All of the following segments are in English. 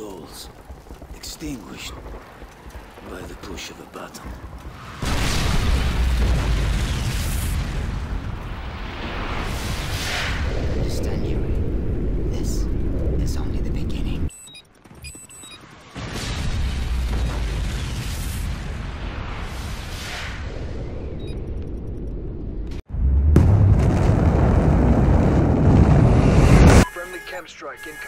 souls, extinguished by the push of a button. Understand, Yuri. This is only the beginning. Friendly chem strike incoming.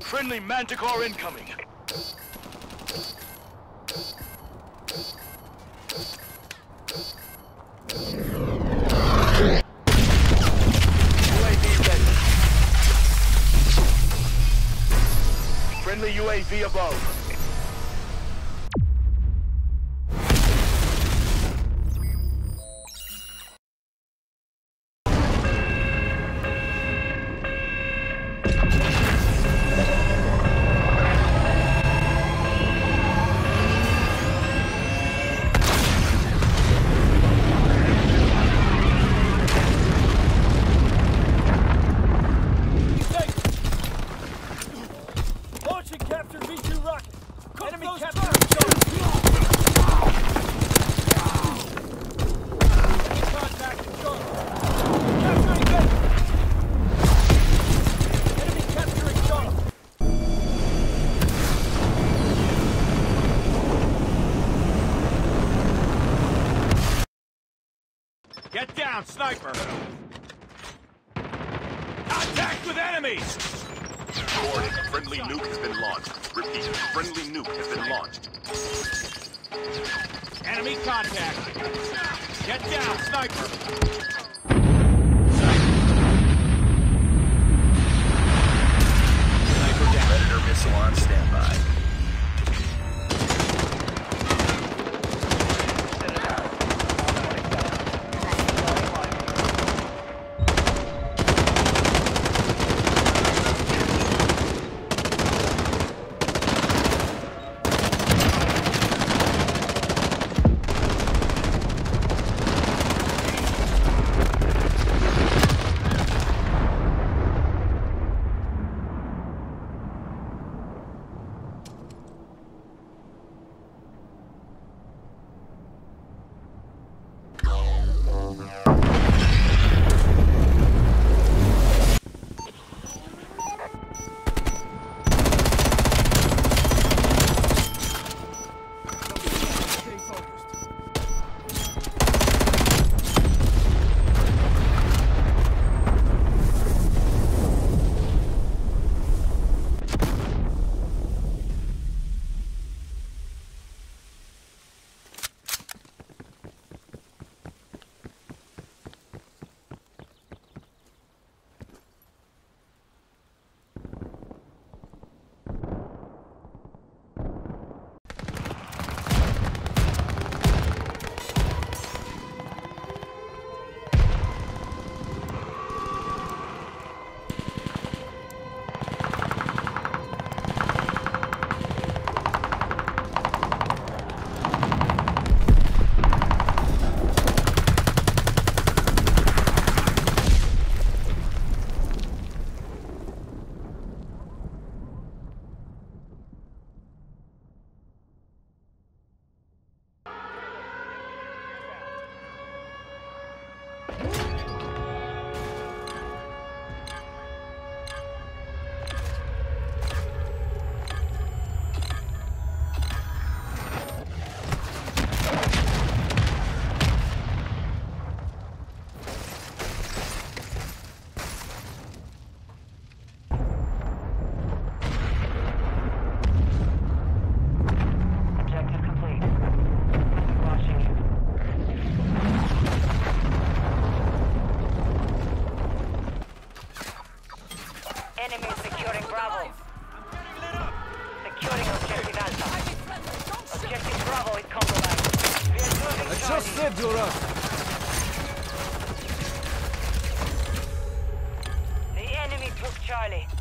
Friendly Manticore incoming. UAV ready. Friendly UAV above. Get down, sniper! Contact with enemies! Warning, friendly nuke has been launched. Repeat, friendly nuke has been launched. Enemy contact! Get down, sniper! Sniper down. Predator missile on standby. Just said you're up. early.